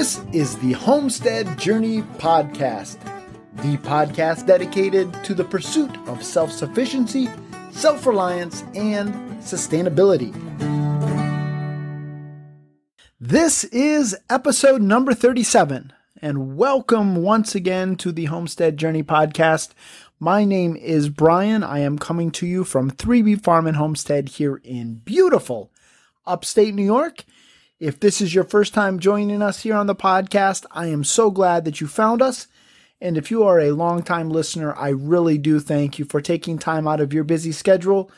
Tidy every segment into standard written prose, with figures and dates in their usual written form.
This is the Homestead Journey Podcast, the podcast dedicated to the pursuit of self-sufficiency, self-reliance, and sustainability. This is episode number 37, and welcome once again to the Homestead Journey Podcast. My name is Brian. I am coming to you from 3B Farm and Homestead here in beautiful upstate New York. If this is your first time joining us here on the podcast, I am so glad that you found us. And if you are a longtime listener, I really do thank you for taking time out of your busy schedule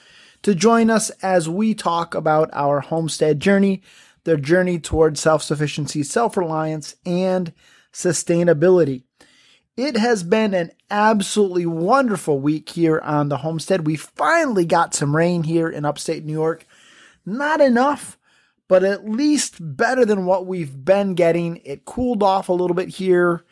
to join us as we talk about our homestead journey, the journey towards self-sufficiency, self-reliance, and sustainability. It has been an absolutely wonderful week here on the homestead. We finally got some rain here in upstate New York. Not enough, but at least better than what we've been getting. It cooled off a little bit here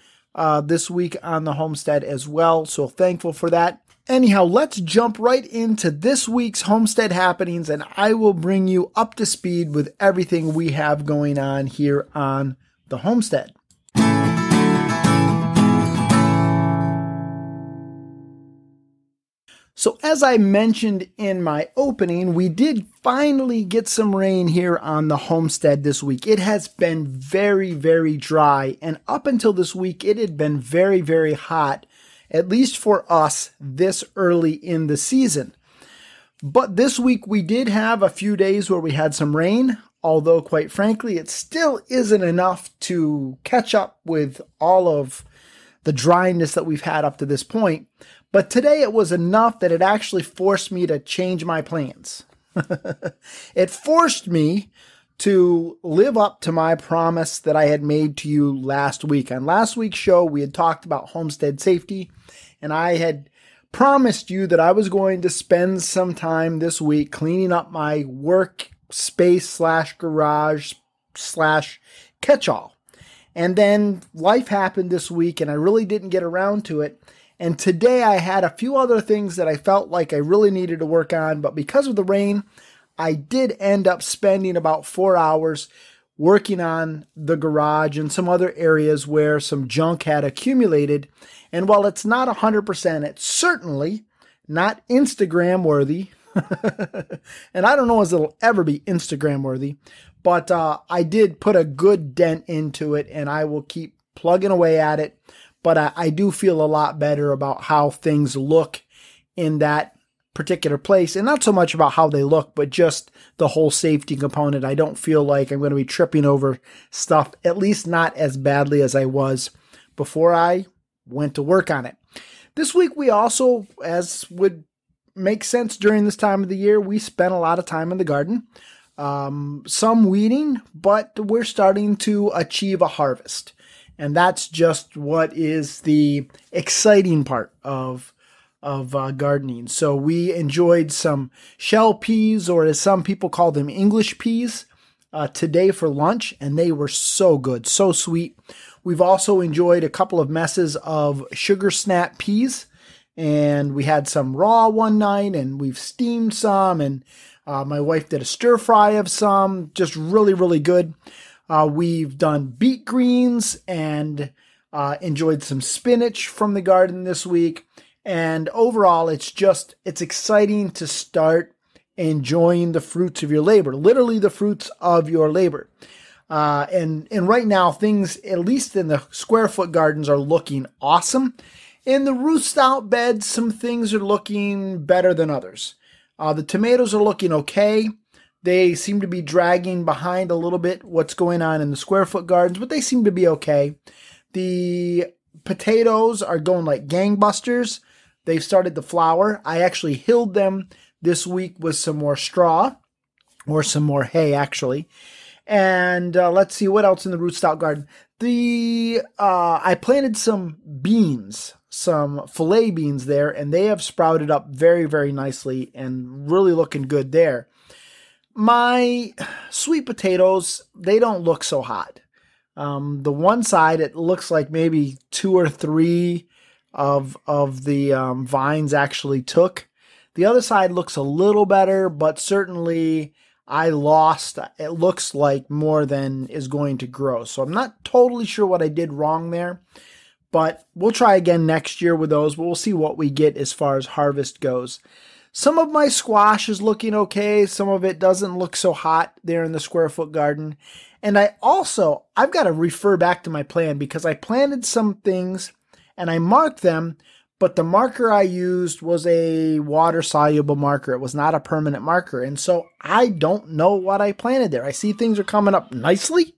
this week on the homestead as well, so thankful for that. Anyhow, let's jump right into this week's homestead happenings, and I will bring you up to speed with everything we have going on here on the homestead. So as I mentioned in my opening, we did finally get some rain here on the homestead this week. It has been very, very dry, and up until this week, it had been very, very hot, at least for us this early in the season. But this week, we did have a few days where we had some rain, although quite frankly, it still isn't enough to catch up with all of the dryness that we've had up to this point. But today it was enough that it actually forced me to change my plans. It forced me to live up to my promise that I had made to you last week. On last week's show, we had talked about homestead safety, and I had promised you that I was going to spend some time this week cleaning up my work space slash garage slash catch-all. And then life happened this week, and I really didn't get around to it. And today I had a few other things that I felt like I really needed to work on, but because of the rain, I did end up spending about 4 hours working on the garage and some other areas where some junk had accumulated. And while it's not 100%, it's certainly not Instagram worthy. And I don't know if it'll ever be Instagram worthy, but I did put a good dent into it, and I will keep plugging away at it. But I do feel a lot better about how things look in that particular place. And not so much about how they look, but just the whole safety component. I don't feel like I'm going to be tripping over stuff, at least not as badly as I was before I went to work on it. This week we also, as would make sense during this time of the year, we spent a lot of time in the garden. Some weeding, but we're starting to achieve a harvest. And that's just what is the exciting part of gardening. So we enjoyed some shell peas, or as some people call them, English peas, today for lunch. And they were so good, so sweet. We've also enjoyed a couple of messes of sugar snap peas. And we had some raw one night, and we've steamed some. And my wife did a stir fry of some. Just really, really good. We've done beet greens and enjoyed some spinach from the garden this week. And overall, it's exciting to start enjoying the fruits of your labor, literally the fruits of your labor. And right now, things, at least in the square foot gardens, are looking awesome. In the root-stout beds, some things are looking better than others. The tomatoes are looking okay. They seem to be dragging behind a little bit what's going on in the square foot gardens, but they seem to be okay. The potatoes are going like gangbusters. They've started to flower. I actually hilled them this week with some more straw, or some more hay, actually. And let's see what else in the rootstock garden. I planted some beans, some filet beans there, and they have sprouted up very, very nicely and really looking good there. My sweet potatoes, they don't look so hot. The one side, it looks like maybe 2 or 3 of the vines actually took. The other side looks a little better, but certainly I lost, it looks like, more than is going to grow. So I'm not totally sure what I did wrong there, but we'll try again next year with those. But we'll see what we get as far as harvest goes. Some of my squash is looking okay. Some of it doesn't look so hot there in the square foot garden. And I've got to refer back to my plan, because I planted some things and I marked them, but the marker I used was a water-soluble marker. It was not a permanent marker. And so I don't know what I planted there. I see things are coming up nicely,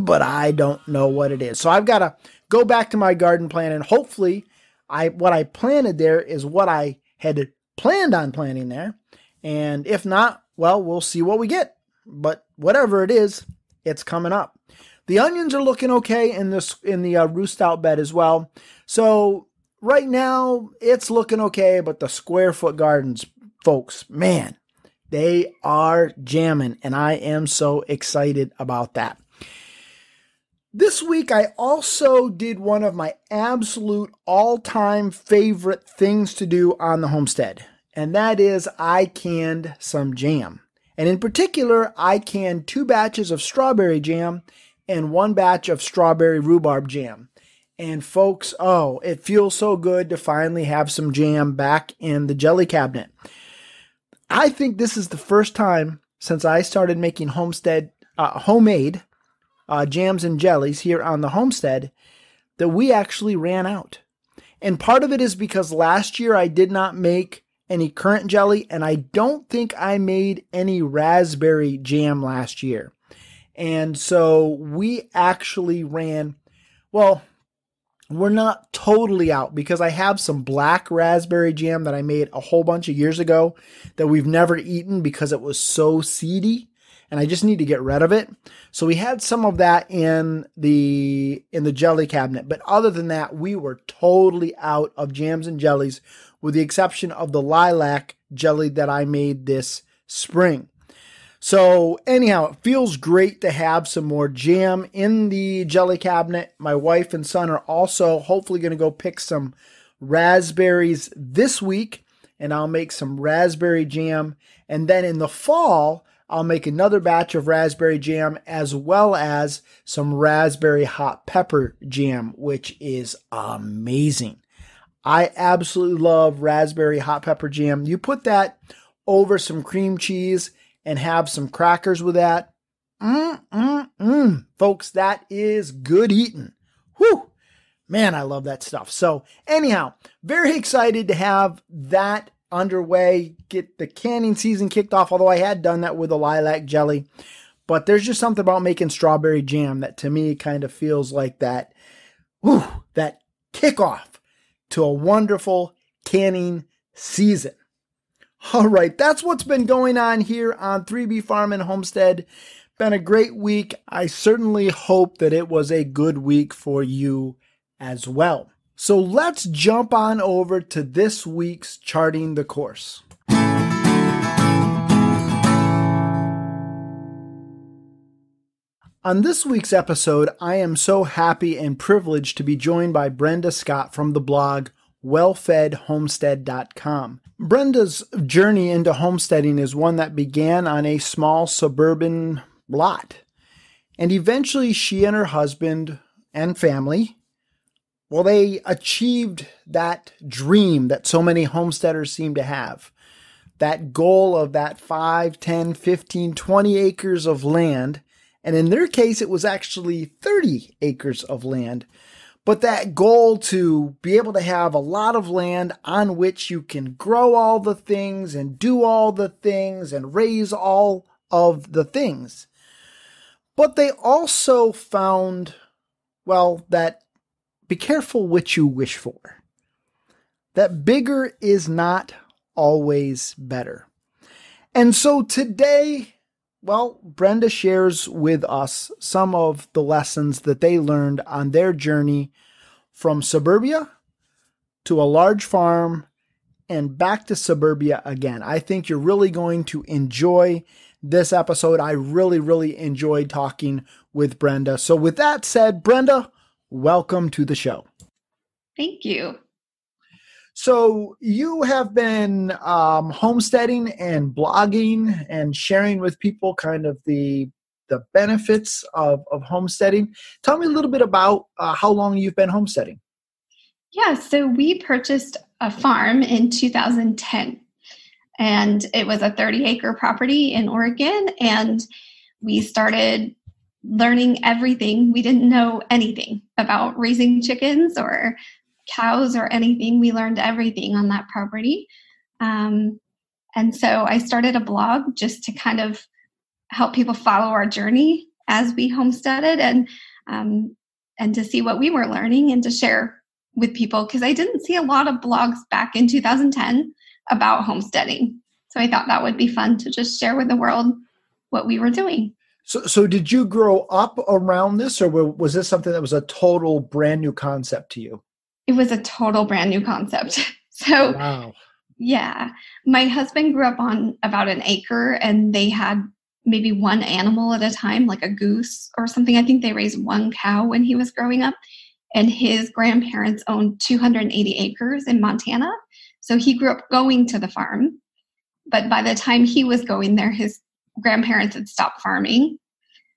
but I don't know what it is. So I've got to go back to my garden plan, and hopefully what I planted there is what I had planned on planting there. And if not, well, we'll see what we get. But whatever it is, it's coming up. The onions are looking okay in the roost out bed as well. So right now it's looking okay, but the square foot gardens, folks, man, they are jamming, and I am so excited about that. This week I also did one of my absolute all-time favorite things to do on the homestead, and that is I canned some jam. And in particular, I canned 2 batches of strawberry jam and 1 batch of strawberry rhubarb jam. And folks, oh, it feels so good to finally have some jam back in the jelly cabinet. I think this is the first time since I started making homemade jams and jellies here on the homestead that we actually ran out. And part of it is because last year I did not make any currant jelly, and I don't think I made any raspberry jam last year. And so we actually we're not totally out, because I have some black raspberry jam that I made a whole bunch of years ago that we've never eaten because it was so seedy, and I just need to get rid of it. So we had some of that in the jelly cabinet. But other than that, we were totally out of jams and jellies, with the exception of the lilac jelly that I made this spring. So anyhow, it feels great to have some more jam in the jelly cabinet. My wife and son are also hopefully going to go pick some raspberries this week, and I'll make some raspberry jam. And then in the fall, I'll make another batch of raspberry jam, as well as some raspberry hot pepper jam, which is amazing. I absolutely love raspberry hot pepper jam. You put that over some cream cheese and have some crackers with that. Folks, that is good eating. Whew. Man, I love that stuff. So anyhow, very excited to have that underway, get the canning season kicked off, although I had done that with a lilac jelly. But there's just something about making strawberry jam that to me kind of feels like that kickoff to a wonderful canning season. All right, that's what's been going on here on 3B Farm and Homestead. Been a great week. I certainly hope that it was a good week for you as well. So let's jump on over to this week's Charting the Course. On this week's episode, I am so happy and privileged to be joined by Brenda Scott from the blog WellFedHomestead.com. Brenda's journey into homesteading is one that began on a small suburban lot. And eventually she and her husband and family, well, they achieved that dream that so many homesteaders seem to have, that goal of that 5, 10, 15, 20 acres of land. And in their case, it was actually 30 acres of land. But that goal to be able to have a lot of land on which you can grow all the things and do all the things and raise all of the things. But they also found, well, that be careful what you wish for. That bigger is not always better. And so today, well, Brenda shares with us some of the lessons that they learned on their journey from suburbia to a large farm and back to suburbia again. I think you're really going to enjoy this episode. I really, really enjoyed talking with Brenda. So with that said, Brenda, welcome to the show. Thank you. So you have been homesteading and blogging and sharing with people kind of the benefits of homesteading. Tell me a little bit about how long you've been homesteading. Yeah, so we purchased a farm in 2010, and it was a 30-acre property in Oregon, and we started learning everything. We didn't know anything about raising chickens or cows or anything. We learned everything on that property. And so I started a blog just to kind of help people follow our journey as we homesteaded and to see what we were learning and to share with people, because I didn't see a lot of blogs back in 2010 about homesteading. So I thought that would be fun to just share with the world what we were doing. So did you grow up around this, or was this something that was a total brand new concept to you? It was a total brand new concept. So, wow. Yeah, my husband grew up on about an acre, and they had maybe one animal at a time, like a goose or something. I think they raised one cow when he was growing up, and his grandparents owned 280 acres in Montana. So he grew up going to the farm, but by the time he was going there, his grandparents had stopped farming.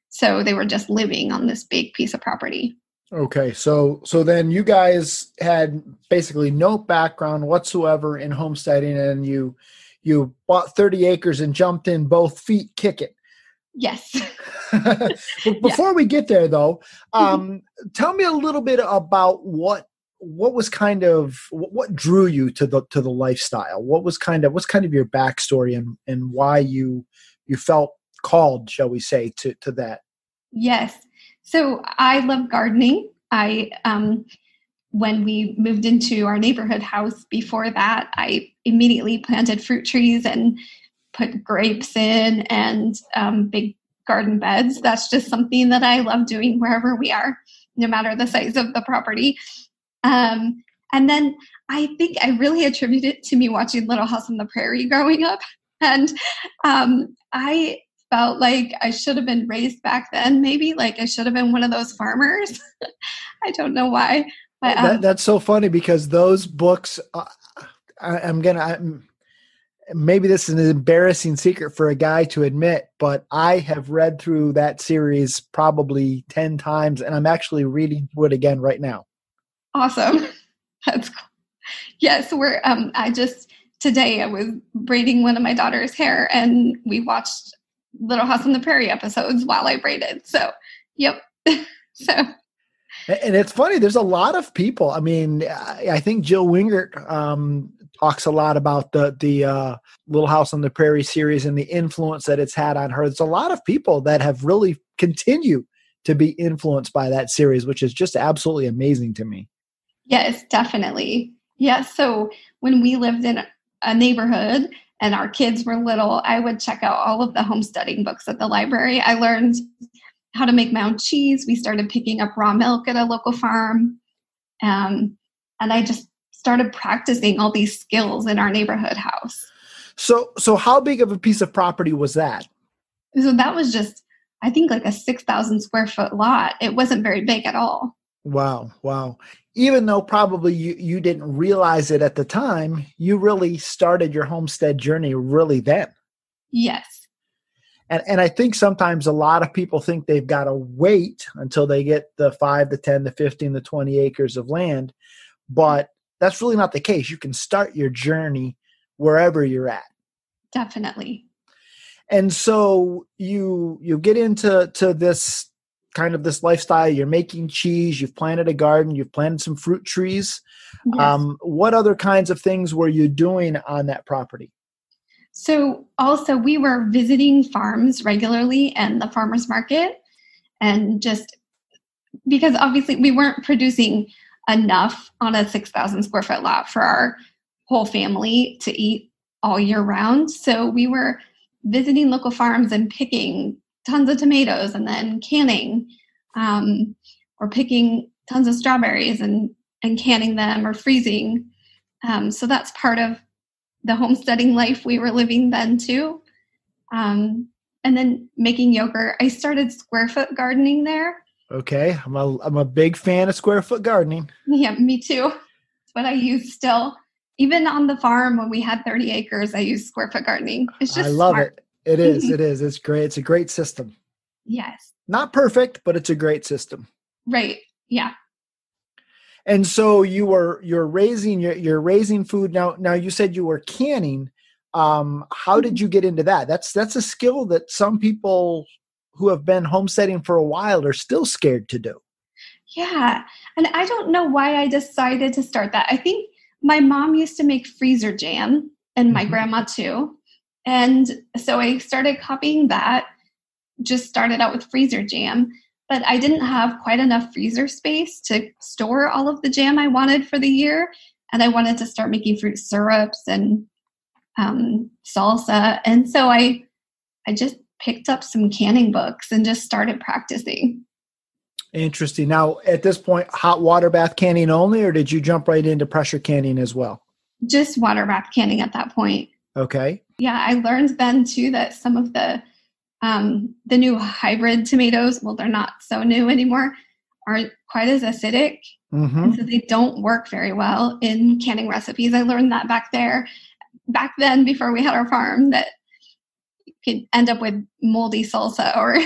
So they were just living on this big piece of property. Okay. So then you guys had basically no background whatsoever in homesteading, and you bought 30 acres and jumped in both feet kicking. Yes. Before we get there though, tell me a little bit about what drew you to the lifestyle. What's kind of your backstory and why you felt called, shall we say, to that? Yes. So I love gardening. When we moved into our neighborhood house before that, I immediately planted fruit trees and put grapes in and big garden beds. That's just something that I love doing wherever we are, no matter the size of the property. And then I think I really attribute it to me watching Little House on the Prairie growing up. And I felt like I should have been raised back then, maybe. Like I should have been one of those farmers. I don't know why. But, that's so funny, because those books, maybe this is an embarrassing secret for a guy to admit, but I have read through that series probably 10 times, and I'm actually reading through it again right now. Awesome. That's cool. Yes, we're, today I was braiding one of my daughter's hair, and we watched Little House on the Prairie episodes while I braided. So, yep. And it's funny, there's a lot of people. I mean, I think Jill Wingert talks a lot about the Little House on the Prairie series and the influence that it's had on her. There's a lot of people that have really continued to be influenced by that series, which is just absolutely amazing to me. Yes, definitely. Yeah. So when we lived in a neighborhood and our kids were little, I would check out all of the homesteading books at the library. I learned how to make my own cheese. We started picking up raw milk at a local farm. And I just started practicing all these skills in our neighborhood house. So how big of a piece of property was that? So that was just, I think, like a 6,000 square foot lot. It wasn't very big at all. Wow. Even though probably you didn't realize it at the time, you really started your homestead journey really then. Yes. And I think sometimes a lot of people think they've got to wait until they get the 5, the 10, the 15, the 20 acres of land, but that's really not the case. You can start your journey wherever you're at. Definitely. And so you get into this kind of this lifestyle. You're making cheese, you've planted a garden, you've planted some fruit trees. Yes. What other kinds of things were you doing on that property? So also we were visiting farms regularly and the farmer's market, and just because obviously we weren't producing enough on a 6,000 square foot lot for our whole family to eat all year round. So we were visiting local farms and picking tons of tomatoes and then canning, or picking tons of strawberries and canning them or freezing. So that's part of the homesteading life we were living then too. And then making yogurt. I started square foot gardening there. Okay. I'm a big fan of square foot gardening. Yeah, me too. It's what I use still. Even on the farm, when we had 30 acres, I used square foot gardening. It's just I love it. It is. It is. It's great. It's a great system. Yes. Not perfect, but it's a great system. Right. Yeah. And so you're raising food. Now you said you were canning. How did you get into that? That's a skill that some people who have been homesteading for a while are still scared to do. Yeah. And I don't know why I decided to start that. I think my mom used to make freezer jam and my grandma too. And so I started copying that, just started out with freezer jam, but I didn't have quite enough freezer space to store all of the jam I wanted for the year. And I wanted to start making fruit syrups and salsa. And so I just picked up some canning books and just started practicing. Interesting. Now, at this point, hot water bath canning only, or did you jump right into pressure canning as well? Just water bath canning at that point. Okay. Yeah, I learned then too that some of the new hybrid tomatoes, well, they're not so new anymore, aren't quite as acidic. Mm-hmm. And so they don't work very well in canning recipes. I learned that back then before we had our farm, that you could end up with moldy salsa or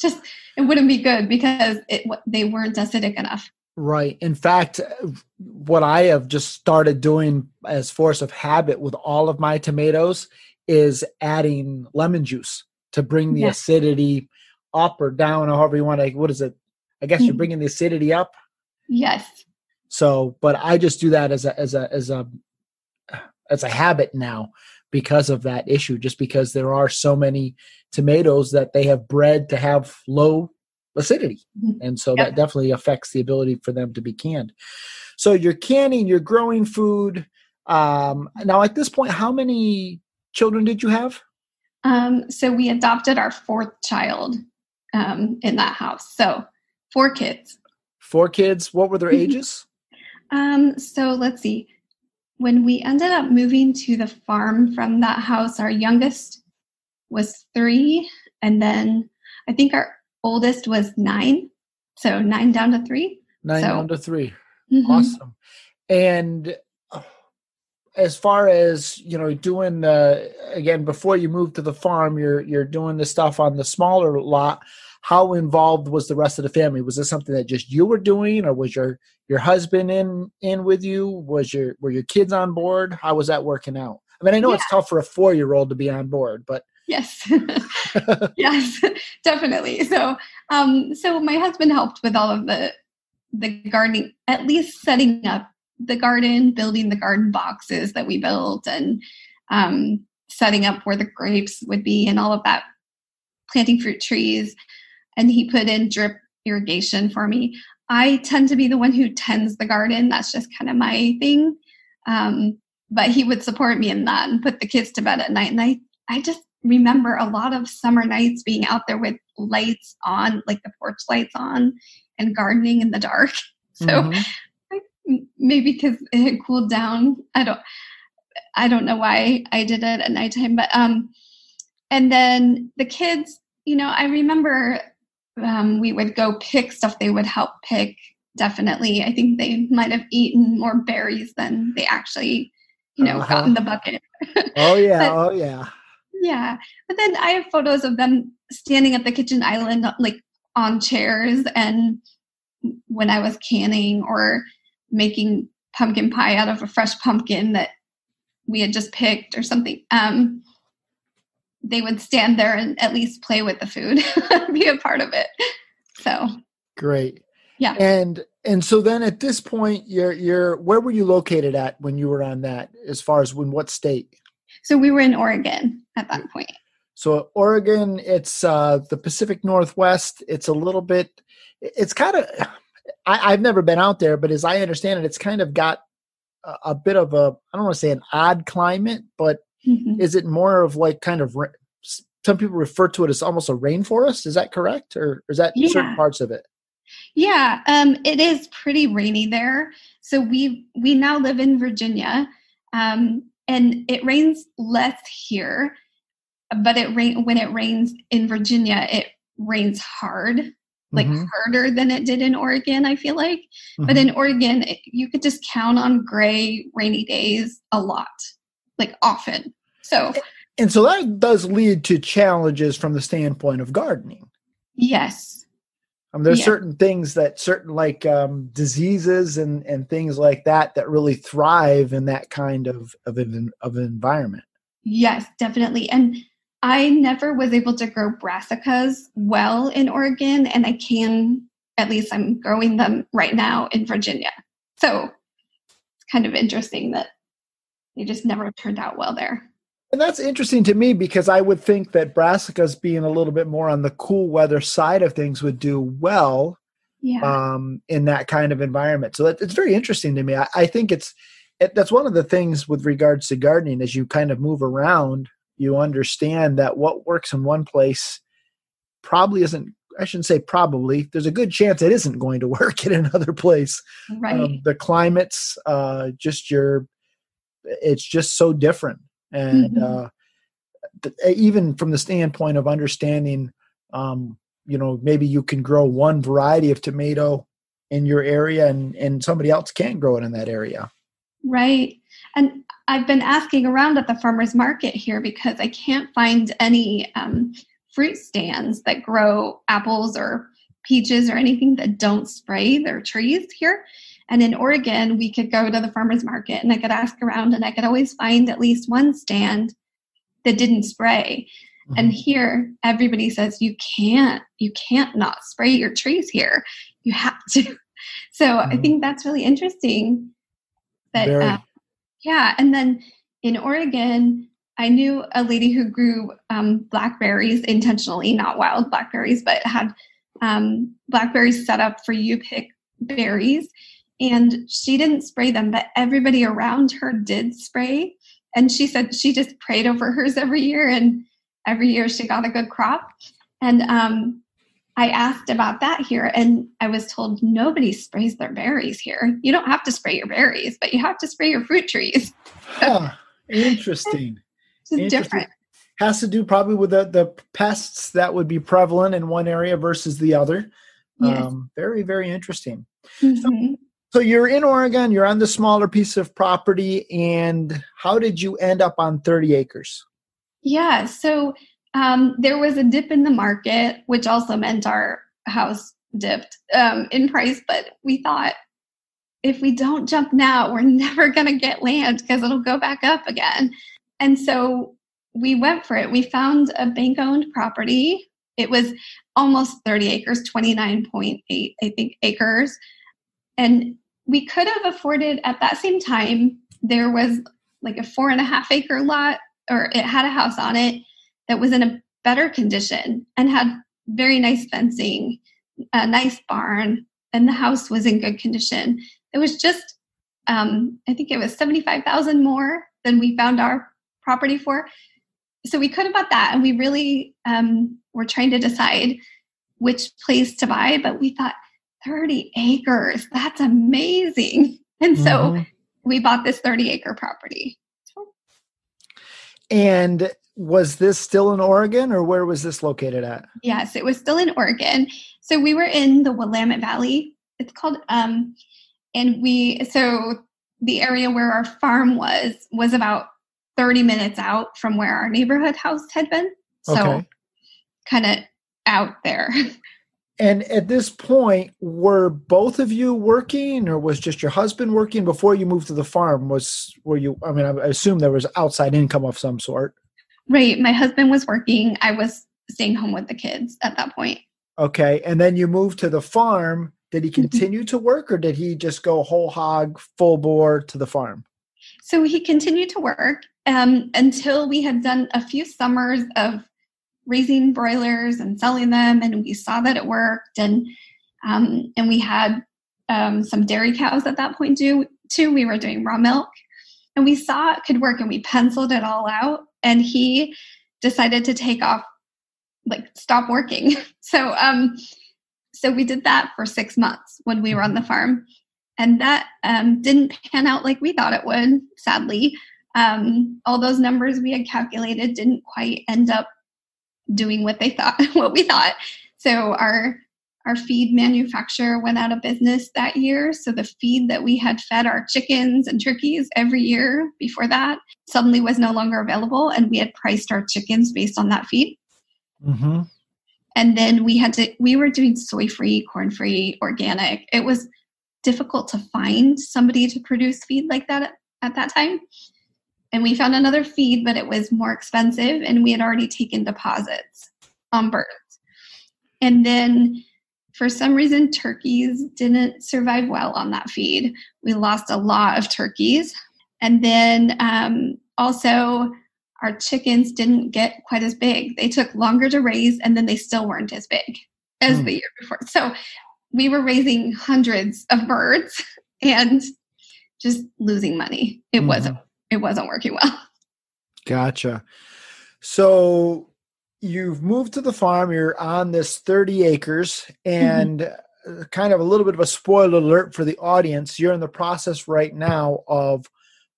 just, it wouldn't be good because they weren't acidic enough. Right. In fact, what I have just started doing as force of habit with all of my tomatoes is adding lemon juice to bring the acidity up or down, or however you want to, what is it? I guess you're bringing the acidity up. Yes. So, but I just do that as a habit now because of that issue, just because there are so many tomatoes that they have bred to have low acidity. And so that definitely affects the ability for them to be canned. So you're canning, you're growing food. Now at this point, how many children did you have? So we adopted our fourth child in that house. So 4 kids. 4 kids. What were their ages? So let's see. When we ended up moving to the farm from that house, our youngest was 3. And then I think our oldest was 9. So 9 down to 3. 9 down to 3. Mm-hmm. Awesome. And as far as, you know, doing again, before you moved to the farm, you're doing the stuff on the smaller lot. How involved was the rest of the family? Was this something that just you were doing, or was your husband in with you? Were your kids on board? How was that working out? I mean, I know it's tough for a 4-year-old to be on board, but yes, yes, definitely. So, so my husband helped with all of the gardening, at least setting up the garden, building the garden boxes that we built, and setting up where the grapes would be, and all of that, planting fruit trees. And he put in drip irrigation for me. I tend to be the one who tends the garden. That's just kind of my thing. But he would support me in that and put the kids to bed at night. And I just remember a lot of summer nights being out there with lights on, like the porch lights on, and gardening in the dark. So maybe because it had cooled down. I don't know why I did it at nighttime. But and then the kids, you know, I remember we would go pick stuff. They would help pick, definitely. I think they might have eaten more berries than they actually, you know, got in the bucket. Oh, yeah. But, oh, yeah. Yeah. But then I have photos of them standing at the kitchen island, like on chairs. And when I was canning or making pumpkin pie out of a fresh pumpkin that we had just picked or something, they would stand there and at least play with the food, be a part of it. So great. Yeah. And so then at this point, where were you located at when you were on that, as far as what state? So we were in Oregon at that point. So Oregon, it's the Pacific Northwest. It's a little bit, it's kind of, I've never been out there, but as I understand it, it's kind of got a bit of a, I don't want to say an odd climate, but is it more of like kind of, some people refer to it as almost a rainforest? Is that correct? Or is that certain parts of it? Yeah, it is pretty rainy there. So we now live in Virginia, and it rains less here, but when it rains in Virginia, it rains hard. like harder than it did in Oregon, I feel like. But in Oregon, you could just count on gray, rainy days a lot, like often. So, and so that does lead to challenges from the standpoint of gardening. Yes. I mean, there's certain things that certain like diseases and things like that that really thrive in that kind of environment. Yes, definitely. And I never was able to grow brassicas well in Oregon, and I can, at least I'm growing them right now in Virginia. So it's kind of interesting that they just never turned out well there. And that's interesting to me because I would think that brassicas being a little bit more on the cool weather side of things would do well in that kind of environment. So it's very interesting to me. I think that's one of the things with regards to gardening as you kind of move around, you understand that what works in one place probably isn't, I shouldn't say probably, there's a good chance it isn't going to work in another place. Right. The climates, it's just so different. And even from the standpoint of understanding, maybe you can grow one variety of tomato in your area and somebody else can't grow it in that area. Right. And I've been asking around at the farmer's market here because I can't find any fruit stands that grow apples or peaches or anything that don't spray their trees here. And in Oregon, we could go to the farmer's market and I could ask around and I could always find at least one stand that didn't spray. And here, everybody says, you can't not spray your trees here. You have to. So I think that's really interesting. That, and then in Oregon, I knew a lady who grew blackberries intentionally, not wild blackberries, but had blackberries set up for you pick berries. And she didn't spray them, but everybody around her did spray. And she said she just prayed over hers every year, and every year she got a good crop. And I asked about that here, and I was told nobody sprays their berries here. You don't have to spray your berries, but you have to spray your fruit trees. Interesting. It's interesting. Different. Has to do probably with the pests that would be prevalent in one area versus the other. Yes. Very, very interesting. So you're in Oregon, you're on the smaller piece of property, and how did you end up on 30 acres? Yeah, so there was a dip in the market, which also meant our house dipped in price, but we thought if we don't jump now, we're never going to get land because it'll go back up again. And so we went for it. We found a bank-owned property. It was almost 30 acres, 29.8, I think, acres. And we could have afforded, at that same time, there was like a 4.5 acre lot, or it had a house on it that was in a better condition and had very nice fencing, a nice barn, and the house was in good condition. It was just, I think it was $75,000 more than we found our property for. So we could have bought that, and we really were trying to decide which place to buy, but we thought, 30 acres. That's amazing. And so we bought this 30-acre property. And was this still in Oregon, or where was this located at? Yes, it was still in Oregon. So we were in the Willamette Valley, it's called. So the area where our farm was about 30 minutes out from where our neighborhood house had been. So kind of out there. And at this point, were both of you working, or was just your husband working before you moved to the farm? I assume there was outside income of some sort. Right. My husband was working. I was staying home with the kids at that point. Okay. And then you moved to the farm. Did he continue to work, or did he just go whole hog, full bore to the farm? So he continued to work until we had done a few summers of raising broilers and selling them, and we saw that it worked, and we had some dairy cows at that point too. We were doing raw milk, and we saw it could work, and we penciled it all out, and he decided to take off, like stop working. So we did that for 6 months when we were on the farm, and that didn't pan out like we thought it would, sadly. All those numbers we had calculated didn't quite end up doing what we thought. So our Our feed manufacturer went out of business that year. So the feed that we had fed our chickens and turkeys every year before that suddenly was no longer available. And we had priced our chickens based on that feed. Mm-hmm. And then we were doing soy-free, corn-free, organic. It was difficult to find somebody to produce feed like that at that time. And we found another feed, but it was more expensive. And we had already taken deposits on birds. And then for some reason, turkeys didn't survive well on that feed. We lost a lot of turkeys. And then also our chickens didn't get quite as big. They took longer to raise, and then they still weren't as big as the year before. So we were raising hundreds of birds and just losing money. It wasn't working well. Gotcha. So you've moved to the farm. You're on this 30 acres and kind of a little bit of a spoiler alert for the audience. You're in the process right now of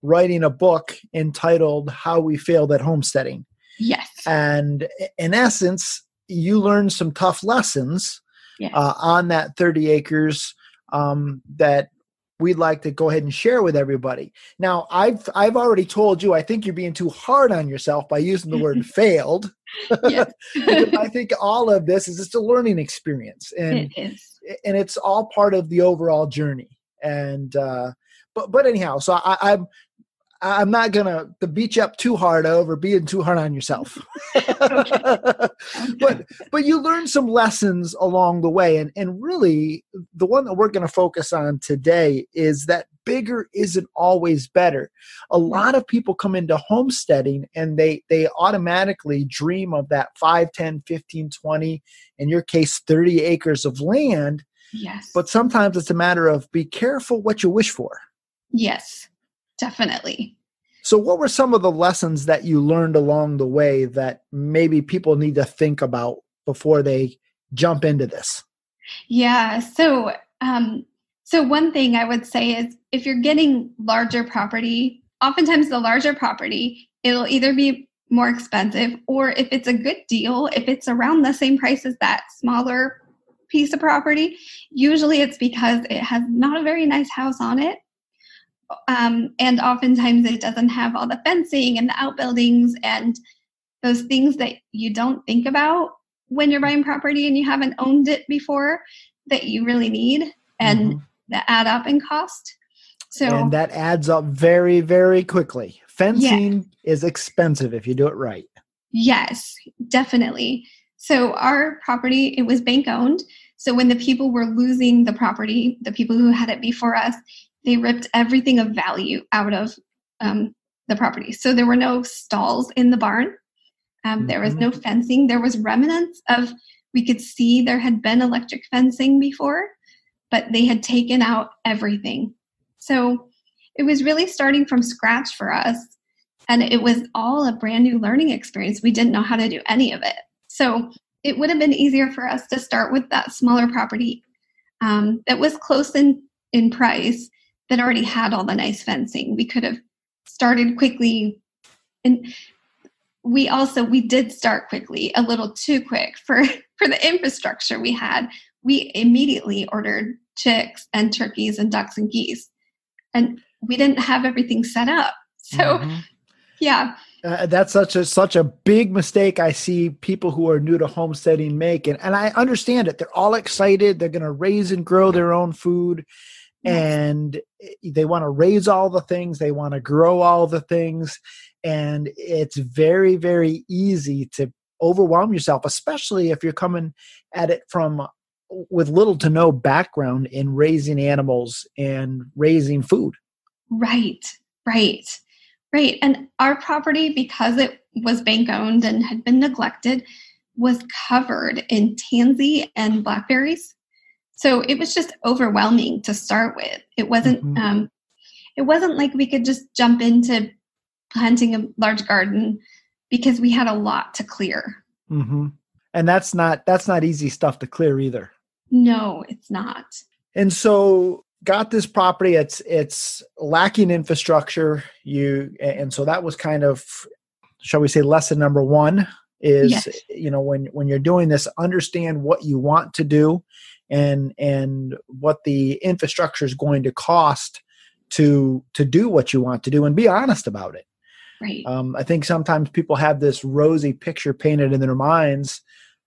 writing a book entitled How We Failed at Homesteading. Yes. And in essence, you learned some tough lessons on that 30 acres that we'd like to go ahead and share with everybody. Now, I've already told you, I think you're being too hard on yourself by using the word failed. I think all of this is just a learning experience, and it is. And it's all part of the overall journey. And but anyhow, so I'm not gonna beat you up too hard over being too hard on yourself. But you learned some lessons along the way, and really the one that we're gonna focus on today is that bigger isn't always better. A lot of people come into homesteading and they automatically dream of that 5, 10, 15, 20, in your case 30 acres of land. Yes. But sometimes it's a matter of be careful what you wish for. Yes. Definitely. So what were some of the lessons that you learned along the way that maybe people need to think about before they jump into this? Yeah. So, so one thing I would say is if you're getting larger property, oftentimes the larger property, it'll either be more expensive, or if it's a good deal, if it's around the same price as that smaller piece of property, usually it's because it has not a very nice house on it. And oftentimes it doesn't have all the fencing and the outbuildings and those things that you don't think about when you're buying property and you haven't owned it before that you really need, and that add up in cost. So, and that adds up very, very quickly. Fencing is expensive if you do it right. Yes, definitely. So our property, it was bank owned. So when the people were losing the property, the people who had it before us, they ripped everything of value out of the property. So there were no stalls in the barn. There was no fencing. There was remnants of, we could see there had been electric fencing before, but they had taken out everything. So it was really starting from scratch for us. And it was all a brand new learning experience. We didn't know how to do any of it. So it would have been easier for us to start with that smaller property that was close in price, that already had all the nice fencing. We could have started quickly. And we did start quickly, a little too quick for the infrastructure we had. We immediately ordered chicks and turkeys and ducks and geese, and we didn't have everything set up. So that's such a big mistake I see people who are new to homesteading make. And I understand it. They're all excited. They're going to raise and grow their own food. And they want to raise all the things. They want to grow all the things. And it's very, very easy to overwhelm yourself, especially if you're coming at it with little to no background in raising animals and raising food. Right. And our property, because it was bank owned and had been neglected, was covered in tansy and blackberries. So it was just overwhelming to start with. It wasn't it wasn't like we could just jump into planting a large garden, because we had a lot to clear. And that's not easy stuff to clear either. No, it's not. And so got this property. It's lacking infrastructure. And so that was kind of, shall we say, lesson number one. is, yes, you know, when you're doing this, understand what you want to do and what the infrastructure is going to cost to do what you want to do, and be honest about it. Right. I think sometimes people have this rosy picture painted in their minds,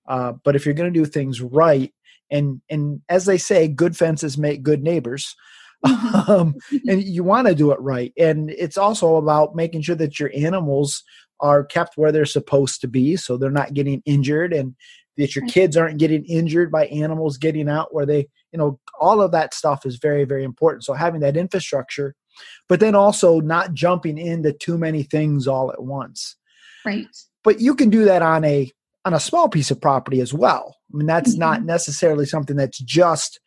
but if you're going to do things right, and as they say, good fences make good neighbors, and you want to do it right. And it's also about making sure that your animals are kept where they're supposed to be, so they're not getting injured, and that your kids aren't getting injured by animals getting out where they, you know, all of that stuff is very, very important. So having that infrastructure, but then also not jumping into too many things all at once. Right. But you can do that on a small piece of property as well. I mean, that's not necessarily something that's just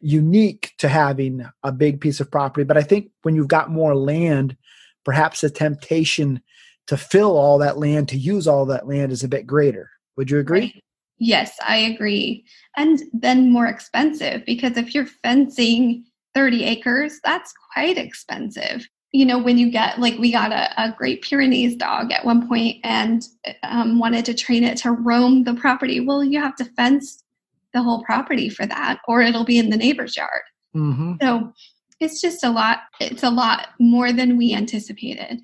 unique to having a big piece of property. But I think when you've got more land, perhaps the temptation to fill all that land, to use all that land, is a bit greater. Would you agree? Right. Yes, I agree. And then more expensive, because if you're fencing 30 acres, that's quite expensive. You know, when you get, like, we got a Great Pyrenees dog at one point and wanted to train it to roam the property. Well, you have to fence the whole property for that, or it'll be in the neighbor's yard. Mm-hmm. So it's just a lot. It's a lot more than we anticipated.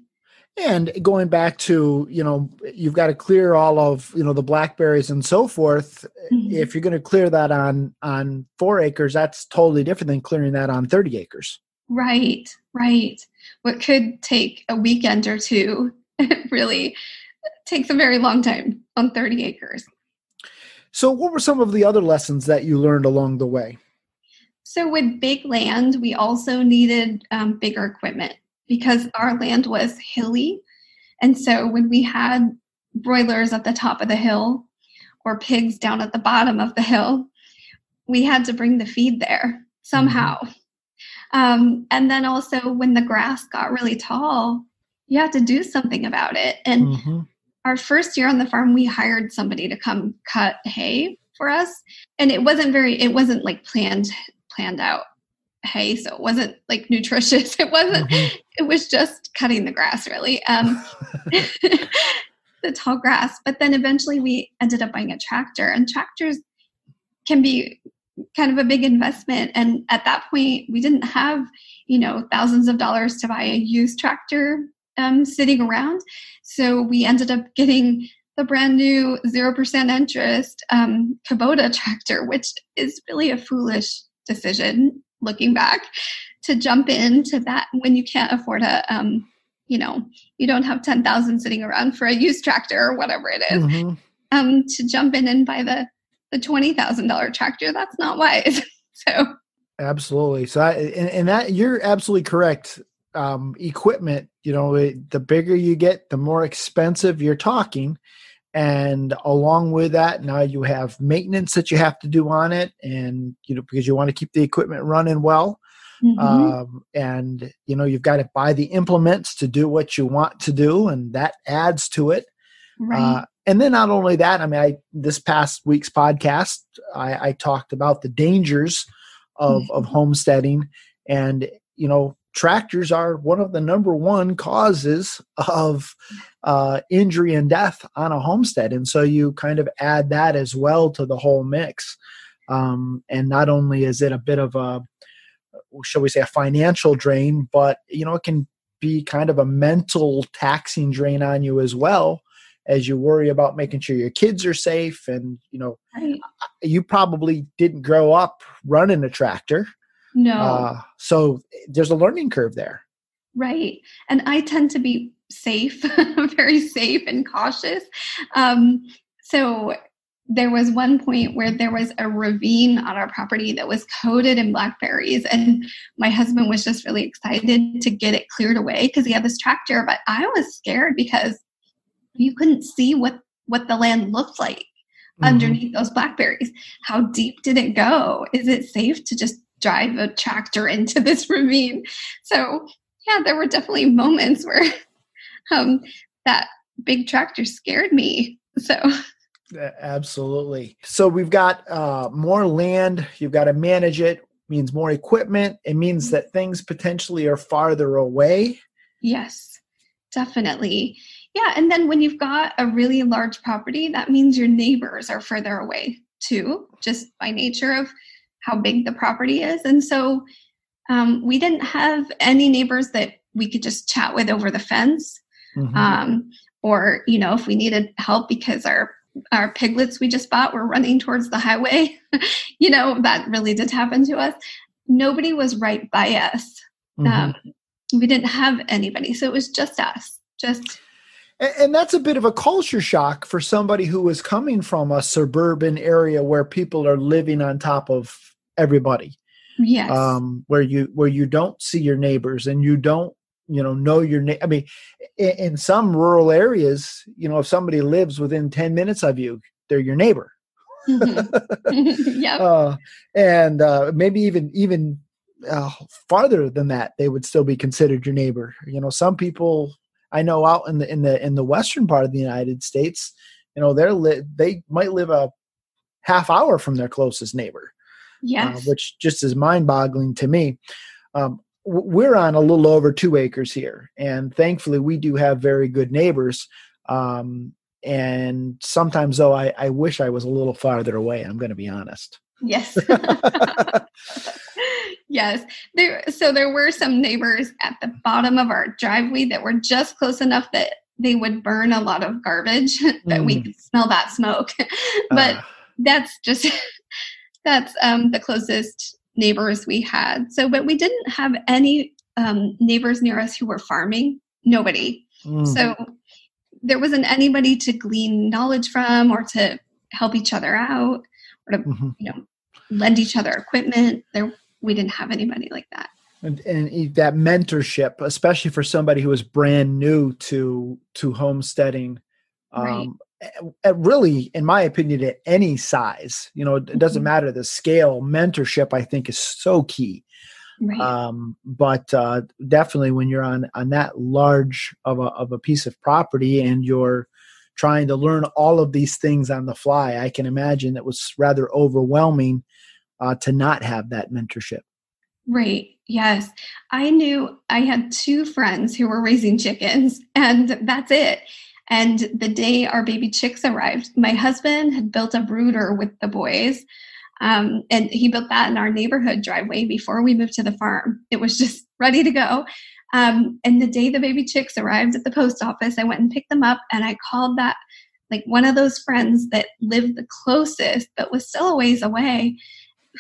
And going back to, you know, you've got to clear all of, you know, the blackberries and so forth. Mm-hmm. If you're going to clear that on 4 acres, that's totally different than clearing that on 30 acres. Right, right. What could take a weekend or two, it really takes a very long time on 30 acres. So what were some of the other lessons that you learned along the way? So with big land, we also needed bigger equipment because our land was hilly. And so when we had broilers at the top of the hill or pigs down at the bottom of the hill, we had to bring the feed there somehow. Mm-hmm. And then also when the grass got really tall, you had to do something about it. And our first year on the farm, we hired somebody to come cut hay for us. And it wasn't like planned out hay. So it wasn't like nutritious. It was just cutting the grass, really. The tall grass. But then eventually we ended up buying a tractor, and tractors can be kind of a big investment. And at that point, we didn't have, you know, thousands of dollars to buy a used tractor sitting around. So we ended up getting the brand new 0% interest Kubota tractor, which is really a foolish decision looking back, to jump into that when you can't afford you don't have 10,000 sitting around for a used tractor or whatever it is, to jump in and buy the $20,000 tractor. That's not wise. So absolutely. So that you're absolutely correct. Equipment, you know, the bigger you get, the more expensive you're talking. And along with that, now you have maintenance that you have to do on it. And, you know, because you want to keep the equipment running well. Mm-hmm. And, you know, you've got to buy the implements to do what you want to do. And that adds to it. Right. And then not only that, I mean, this past week's podcast, I talked about the dangers of homesteading, and, you know, tractors are one of the number one causes of injury and death on a homestead. And so you kind of add that as well to the whole mix. And not only is it a bit of a, shall we say, a financial drain, but, you know, it can be kind of a mental taxing drain on you as well, as you worry about making sure your kids are safe. And, you know, right, you probably didn't grow up running a tractor. No. So there's a learning curve there. Right. And I tend to be safe, very safe and cautious. So there was one point where there was a ravine on our property that was coated in blackberries. And my husband was just really excited to get it cleared away because he had this tractor, but I was scared because you couldn't see what the land looked like underneath those blackberries. How deep did it go? Is it safe to just drive a tractor into this ravine? So yeah, there were definitely moments where that big tractor scared me. So absolutely. So we've got more land. You've got to manage it. It means more equipment. It means that things potentially are farther away. Yes, definitely. Yeah. And then when you've got a really large property, that means your neighbors are further away too, just by nature of how big the property is. And so we didn't have any neighbors that we could just chat with over the fence. Mm-hmm. Or, you know, if we needed help because our piglets we just bought were running towards the highway, you know, that really did happen to us. Nobody was right by us. Mm-hmm. We didn't have anybody. So it was just us, And that's a bit of a culture shock for somebody who is coming from a suburban area where people are living on top of everybody. Yes. Where you don't see your neighbors and you don't, you know your neighbor. I mean, in some rural areas, you know, if somebody lives within 10 minutes of you, they're your neighbor. Mm-hmm. Yep. And maybe even farther than that, they would still be considered your neighbor. You know, some people I know out in the western part of the United States, you know, they might live a half hour from their closest neighbor. Yes. Which just is mind-boggling to me. We're on a little over 2 acres here, and thankfully we do have very good neighbors. And sometimes, though, I wish I was a little farther away. I'm going to be honest. Yes. Yes. There were some neighbors at the bottom of our driveway that were just close enough that they would burn a lot of garbage that we could smell that smoke. But that's the closest neighbors we had. So, but we didn't have any neighbors near us who were farming. Nobody. Mm. So there wasn't anybody to glean knowledge from or to help each other out or to, mm-hmm. you know, lend each other equipment. We didn't have anybody like that. And that mentorship, especially for somebody who was brand new to homesteading, really, in my opinion, at any size, you know, it doesn't matter the scale, mentorship, I think, is so key. Right. But definitely when you're on that large of a piece of property and you're trying to learn all of these things on the fly, I can imagine it was rather overwhelming to not have that mentorship. Right. Yes. I knew I had 2 friends who were raising chickens, and that's it. And the day our baby chicks arrived, my husband had built a brooder with the boys. And he built that in our neighborhood driveway before we moved to the farm. It was just ready to go. And the day the baby chicks arrived at the post office, I went and picked them up, and I called that, like, one of those friends that lived the closest but was still a ways away,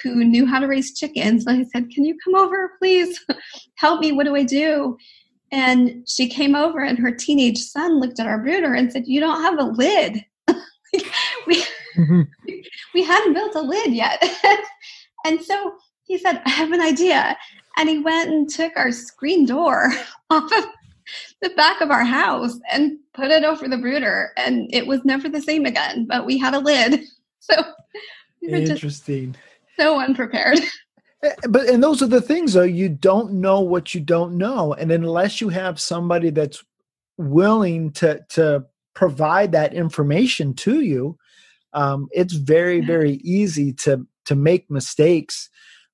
who knew how to raise chickens. And I said, "Can you come over, please? Help me. What do I do?" And she came over, and her teenage son looked at our brooder and said, "You don't have a lid." We hadn't built a lid yet. And so he said, "I have an idea." And he went and took our screen door off of the back of our house and put it over the brooder. And it was never the same again, but we had a lid. So we were interesting. So unprepared. But, and those are the things, though, you don't know what you don't know. And unless you have somebody that's willing to provide that information to you, it's very, very easy to make mistakes.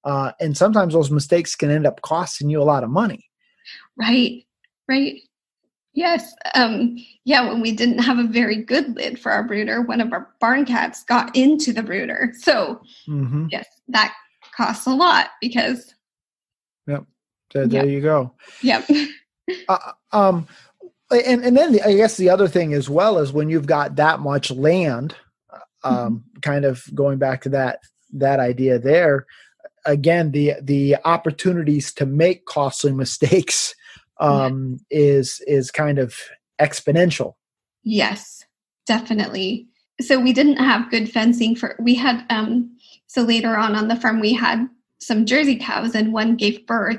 And sometimes those mistakes can end up costing you a lot of money. Right. Right. Yes. When we didn't have a very good lid for our brooder, one of our barn cats got into the brooder. So mm-hmm. Yes, that costs a lot because. Yep. There you go. Yep. And then I guess the other thing as well is when you've got that much land, mm-hmm. kind of going back to that idea there, again, the opportunities to make costly mistakes is kind of exponential. Yes, definitely. So we didn't have good fencing so later on the farm, we had some Jersey cows, and one gave birth,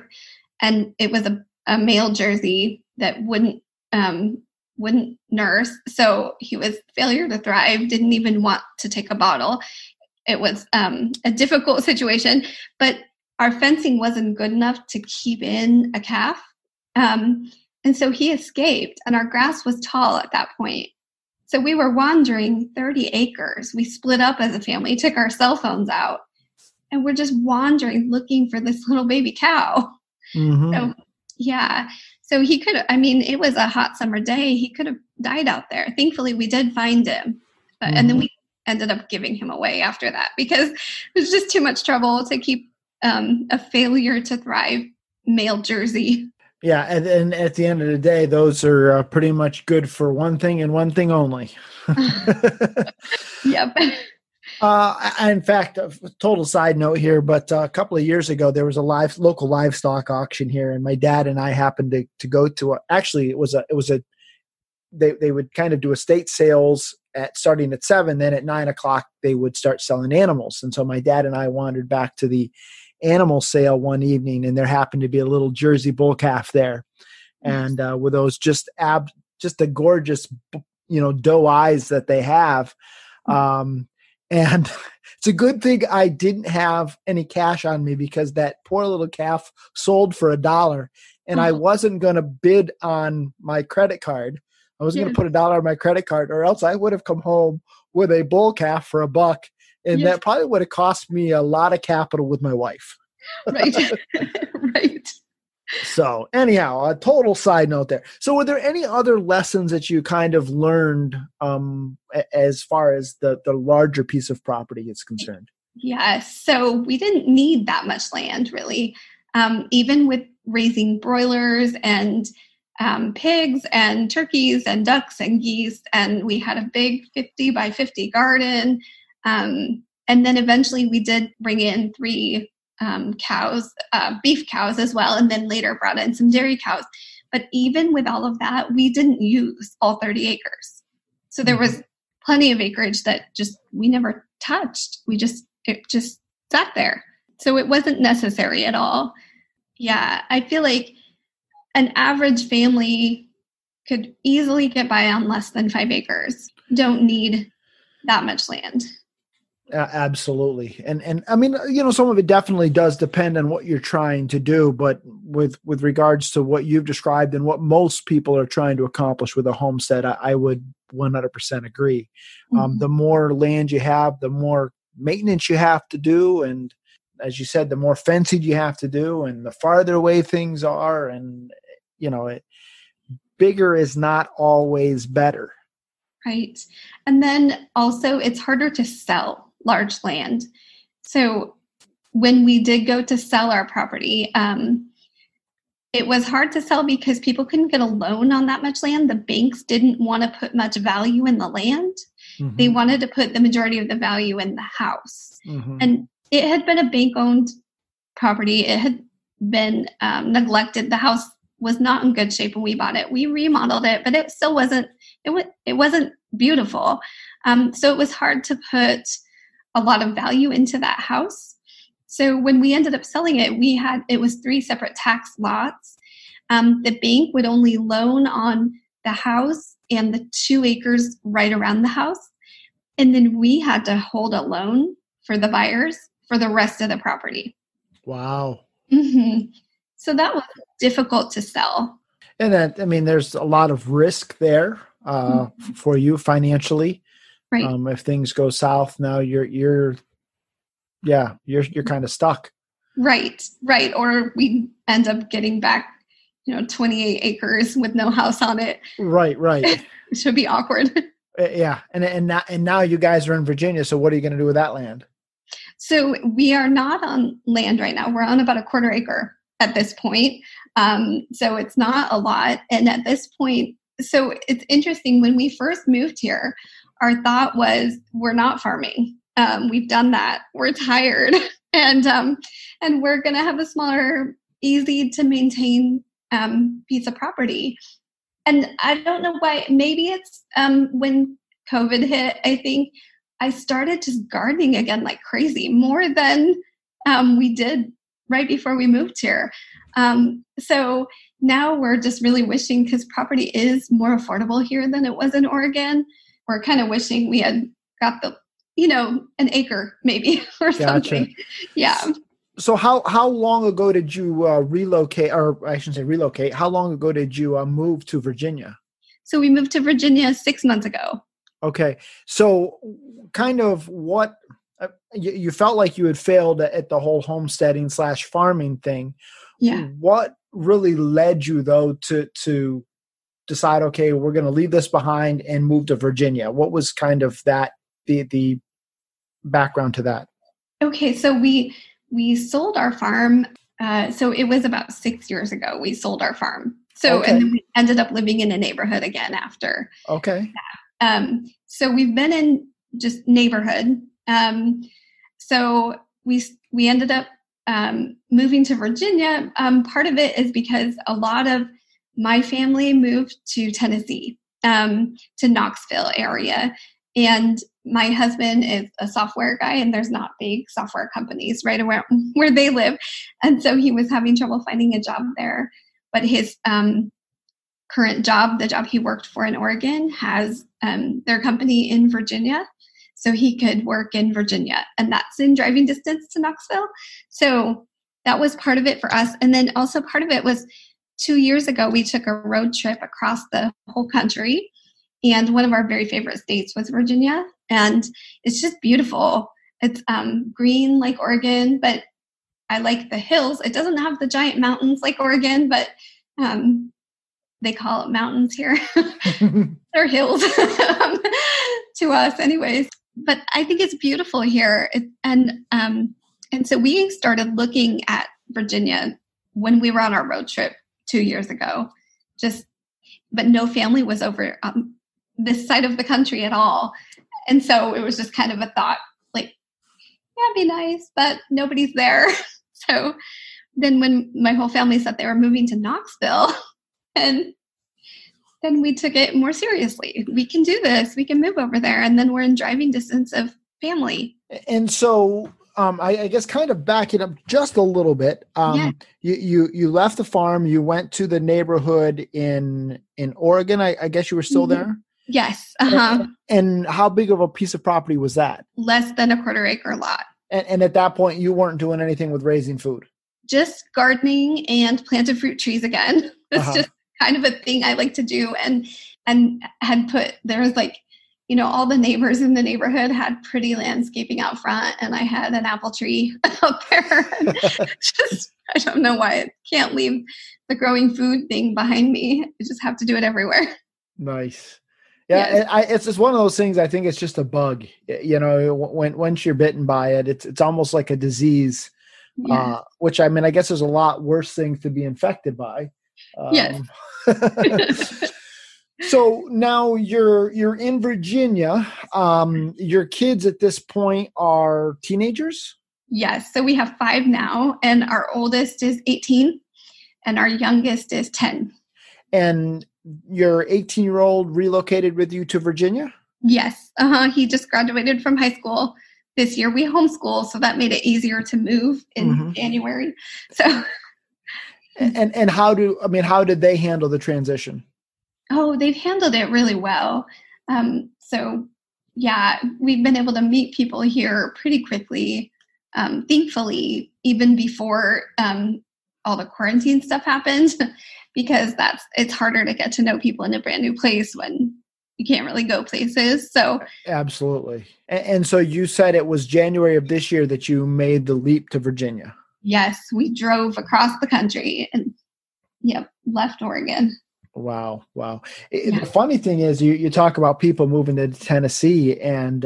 and it was a male Jersey that wouldn't nurse. So he was failure to thrive, didn't even want to take a bottle. It was a difficult situation, but our fencing wasn't good enough to keep in a calf. And so he escaped, and our grass was tall at that point. So we were wandering 30 acres. We split up as a family, took our cell phones out, and we're just wandering looking for this little baby cow. Mm-hmm. So, yeah. So he could have, I mean, it was a hot summer day. He could have died out there. Thankfully, we did find him. But, and then we ended up giving him away after that because it was just too much trouble to keep a failure to thrive male jersey. Yeah. And at the end of the day, those are pretty much good for one thing and one thing only. Yep. In fact, a total side note here, but a couple of years ago, there was a local livestock auction here, and my dad and I happened to go to a, actually it was a, they would kind of do estate sales starting at 7, then at 9 o'clock, they would start selling animals. And so my dad and I wandered back to the animal sale one evening, and there happened to be a little Jersey bull calf there. And with those just the gorgeous, doe eyes that they have. And it's a good thing I didn't have any cash on me, because that poor little calf sold for $1, and I wasn't going to bid on my credit card. I was going to put $1 on my credit card, or else I would have come home with a bull calf for $1, and that probably would have cost me a lot of capital with my wife. Right. Right. So anyhow, a total side note there. So were there any other lessons that you kind of learned as far as the larger piece of property is concerned? Yes. So we didn't need that much land, really. Even with raising broilers and pigs and turkeys and ducks and geese. And we had a big 50 by 50 garden. And then eventually we did bring in 3 cows, beef cows as well, and then later brought in some dairy cows. But even with all of that, we didn't use all 30 acres. So there was plenty of acreage that just we never touched. It just sat there. So it wasn't necessary at all. Yeah, I feel like an average family could easily get by on less than 5 acres. Don't need that much land. Absolutely. And I mean, some of it definitely does depend on what you're trying to do, but with regards to what you've described and what most people are trying to accomplish with a homestead, I would 100% agree. The more land you have, the more maintenance you have to do. And as you said, the more fencing you have to do, and the farther away things are, and bigger is not always better. Right. And then also it's harder to sell large land. So when we did go to sell our property, it was hard to sell because people couldn't get a loan on that much land. The banks didn't want to put much value in the land. They wanted to put the majority of the value in the house. And it had been a bank-owned property. It had been neglected. The house was not in good shape when we bought it. We remodeled it, but it still wasn't. It wasn't beautiful. So it was hard to put a lot of value into that house. So when we ended up selling it, it was 3 separate tax lots. The bank would only loan on the house and the 2 acres right around the house. And then we had to hold a loan for the buyers for the rest of the property. Wow. So that was difficult to sell. And that, I mean, there's a lot of risk there. For you financially, right? If things go south, now you're kind of stuck, right? Or we end up getting back, 28 acres with no house on it, right? Which would be awkward. Yeah, and now you guys are in Virginia, so what are you going to do with that land? So we are not on land right now. We're on about a quarter acre at this point, so it's not a lot, and at this point. So it's interesting, when we first moved here, our thought was, we're not farming. We've done that. We're tired. And we're going to have a smaller, easy to maintain piece of property. And I don't know why, maybe it's when COVID hit, I think I started just gardening again like crazy, more than we did right before we moved here. So now we're just really wishing, because property is more affordable here than it was in Oregon. We're kind of wishing we had got the, an acre maybe or something. Yeah. So how long ago did you relocate, or I shouldn't say relocate. How long ago did you move to Virginia? So we moved to Virginia 6 months ago. Okay. So kind of what, you felt like you had failed at the whole homesteading / farming thing. Yeah. What really led you though to decide, okay, we're going to leave this behind and move to Virginia? What was kind of that, the background to that? Okay, so we sold our farm. So it was about 6 years ago we sold our farm. So, okay. And then we ended up living in a neighborhood again after. Okay. So we've been in just neighborhood. So we ended up moving to Virginia. Part of it is because a lot of my family moved to Tennessee, to Knoxville area. And my husband is a software guy, and there's not big software companies right around where they live. And so he was having trouble finding a job there. But his current job, the job he worked for in Oregon, has their company in Virginia. So he could work in Virginia, and that's in driving distance to Knoxville. So that was part of it for us. And then also part of it was 2 years ago, we took a road trip across the whole country. And one of our very favorite states was Virginia. And it's just beautiful. It's green like Oregon, but I like the hills. It doesn't have the giant mountains like Oregon, but they call it mountains here. They're hills to us anyways. But I think it's beautiful here. And so we started looking at Virginia when we were on our road trip 2 years ago. But no family was over this side of the country at all. And so it was just kind of a thought, like, yeah, it'd be nice, but nobody's there. So then when my whole family said they were moving to Knoxville, and then we took it more seriously. We can do this. We can move over there. And then we're in driving distance of family. And so I guess kind of backing up just a little bit, yeah. You left the farm, you went to the neighborhood in Oregon. I guess you were still there? Yes. Uh-huh. And how big of a piece of property was that? Less than a quarter acre lot. And at that point, you weren't doing anything with raising food? Just gardening and planted fruit trees again. It's just kind of a thing I like to do. And had put, there was like, you know, all the neighbors in the neighborhood had pretty landscaping out front, and I had an apple tree out there. Just, I don't know why I can't leave the growing food thing behind me. I just have to do it everywhere. Nice. Yeah. Yes. It's just one of those things. I think it's just a bug, you know, once you're bitten by it, it's almost like a disease, yeah. Which I mean, I guess there's a lot worse things to be infected by. Yes. So now you're in Virginia. Your kids at this point are teenagers? Yes. So we have 5 now, and our oldest is 18 and our youngest is 10. And your 18-year-old relocated with you to Virginia? Yes. He just graduated from high school this year. We homeschool, so that made it easier to move in January. So and how did they handle the transition? Oh, they've handled it really well. So, yeah, we've been able to meet people here pretty quickly. Thankfully, even before all the quarantine stuff happened, because it's harder to get to know people in a brand new place when you can't really go places. So absolutely. And so you said it was January of this year that you made the leap to Virginia. Yes, we drove across the country and left Oregon. Wow. Yeah. The funny thing is you talk about people moving to Tennessee, and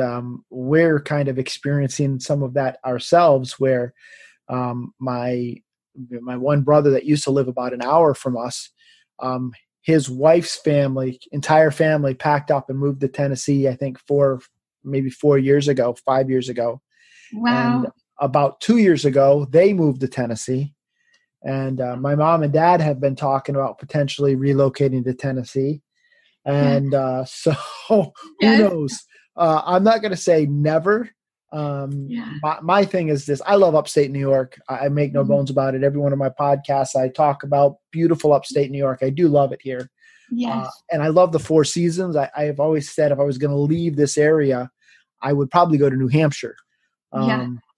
we're kind of experiencing some of that ourselves, where my one brother that used to live about an hour from us, his wife's entire family packed up and moved to Tennessee, I think 5 years ago. Wow. And about 2 years ago, they moved to Tennessee. And my mom and dad have been talking about potentially relocating to Tennessee. And who knows? I'm not going to say never. My thing is this. I love upstate New York. I make no bones about it. Every one of my podcasts, I talk about beautiful upstate New York. I do love it here. Yes. And I love the Four Seasons. I have always said if I was going to leave this area, I would probably go to New Hampshire.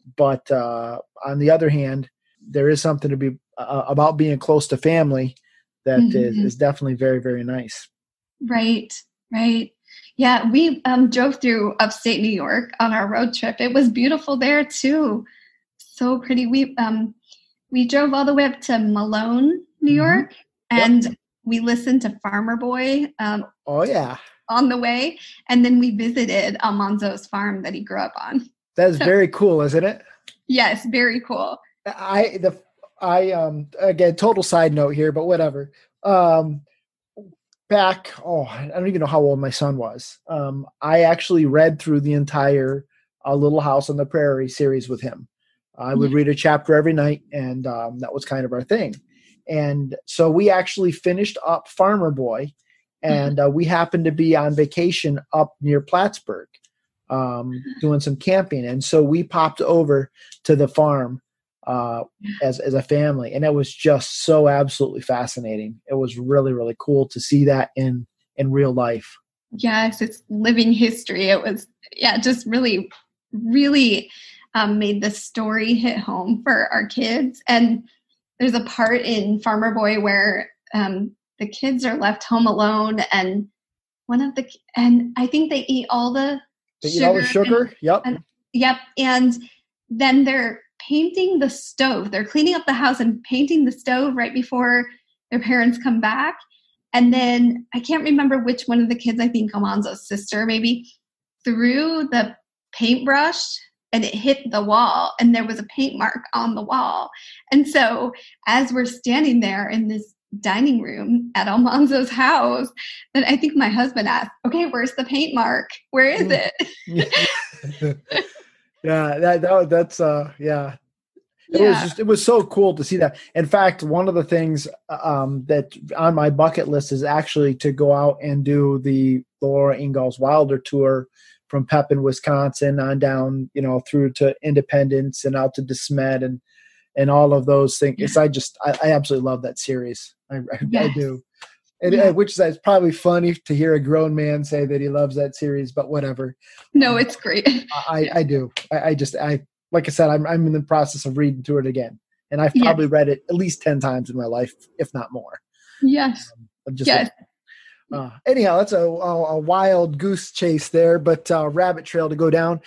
But on the other hand, there is something to be about being close to family that is definitely very, very nice. Right. Yeah, we drove through upstate New York on our road trip. It was beautiful there too. So pretty. We drove all the way up to Malone, New York, and we listened to Farmer Boy. Oh yeah. On the way, and then we visited Almanzo's farm that he grew up on. That is very cool, isn't it? Yes, very cool. I again, total side note here, but whatever. I don't even know how old my son was. I actually read through the entire Little House on the Prairie series with him. I would read a chapter every night, and that was kind of our thing. And so we actually finished up Farmer Boy, and we happened to be on vacation up near Plattsburgh doing some camping. And so we popped over to the farm as a family, and it was just so absolutely fascinating. It was really, really cool to see that in real life. Yes, it's living history. It was, just really, really made the story hit home for our kids. And there's a part in Farmer Boy where the kids are left home alone, and I think they eat all the sugar. Eat all the sugar. And then they're painting the stove. They're cleaning up the house and painting the stove right before their parents come back. And then I can't remember which one of the kids, I think Almanzo's sister maybe, threw the paintbrush and it hit the wall, and there was a paint mark on the wall. And so as we're standing there in this dining room at Almanzo's house, and I think my husband asked, okay, where's the paint mark? Where is it? Yeah. That's It was so cool to see that. In fact, one of the things that on my bucket list is actually to go out and do the Laura Ingalls Wilder tour from Pepin, Wisconsin on down, through to Independence and out to DeSmet and all of those things. Yeah. I absolutely love that series. I do. And which is probably funny to hear a grown man say that he loves that series, but whatever. No, it's great. I do. Like I said, I'm in the process of reading through it again. And I've probably read it at least 10 times in my life, if not more. Yes. Anyhow, that's a wild goose chase there, but rabbit trail to go down.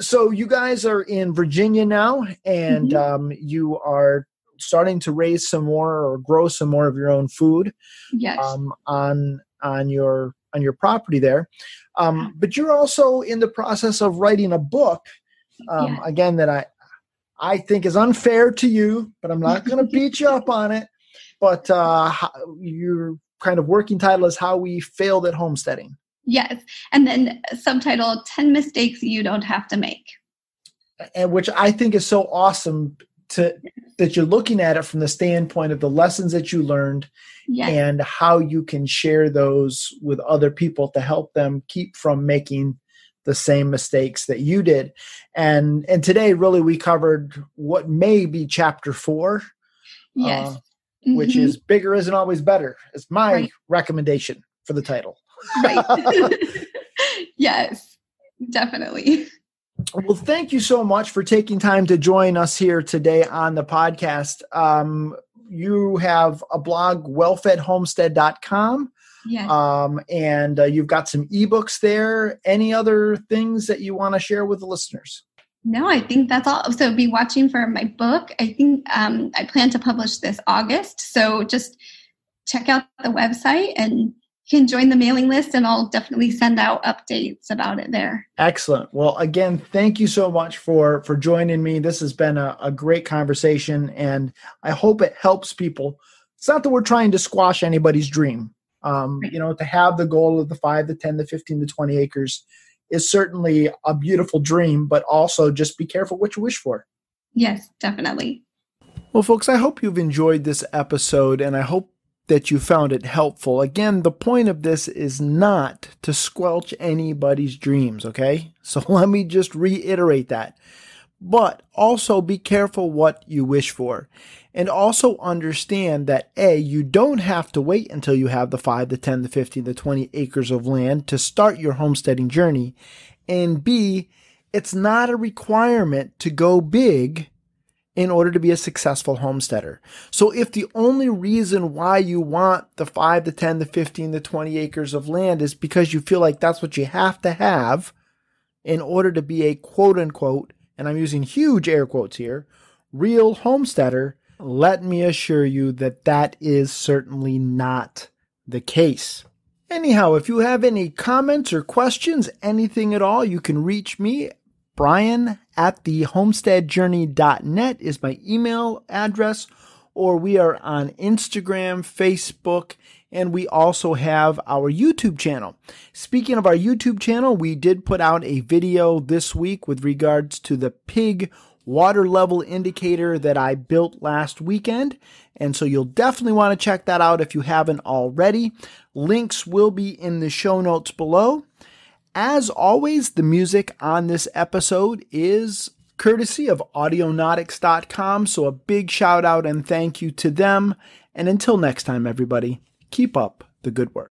So you guys are in Virginia now, and you are starting to raise some more or grow some more of your own food on your property there. But you're also in the process of writing a book, again, that I think is unfair to you, but I'm not going to beat you up on it. But your kind of working title is How We Failed at Homesteading. Yes. And then subtitle 10 Mistakes You Don't Have to Make. And which I think is so awesome that you're looking at it from the standpoint of the lessons that you learned and how you can share those with other people to help them keep from making the same mistakes that you did. And today really we covered what may be chapter 4, which is bigger isn't always better. It's my recommendation for the title. Right. Yes, definitely. Well, thank you so much for taking time to join us here today on the podcast. You have a blog, WellFedHomestead.com. Yes. And you've got some ebooks there. Any other things that you want to share with the listeners? No, I think that's all. So be watching for my book. I think I plan to publish this August. So just check out the website and you can join the mailing list, and I'll definitely send out updates about it there. Excellent. Well, again, thank you so much for joining me. This has been a great conversation, and I hope it helps people. It's not that we're trying to squash anybody's dream. To have the goal of the 5, the 10, the 15, the 20 acres is certainly a beautiful dream, but also just be careful what you wish for. Yes, definitely. Well, folks, I hope you've enjoyed this episode, and I hope that you found it helpful. Again, the point of this is not to squelch anybody's dreams, okay? So let me just reiterate that. But also be careful what you wish for. And also understand that A, you don't have to wait until you have the 5, the 10, the 15, the 20 acres of land to start your homesteading journey. And B, it's not a requirement to go big in order to be a successful homesteader. So if the only reason why you want the 5, the 10, the 15, the 20 acres of land is because you feel like that's what you have to have in order to be a quote unquote, and I'm using huge air quotes here, real homesteader, Let me assure you that that is certainly not the case. Anyhow, if you have any comments or questions, anything at all, you can reach me. Brian at thehomesteadjourney.net is my email address, or we are on Instagram, Facebook, and we also have our YouTube channel. Speaking of our YouTube channel, we did put out a video this week with regards to the pig water level indicator that I built last weekend. And so you'll definitely want to check that out if you haven't already. Links will be in the show notes below. As always, the music on this episode is courtesy of Audionautix.com, so a big shout out and thank you to them. And until next time, everybody, keep up the good work.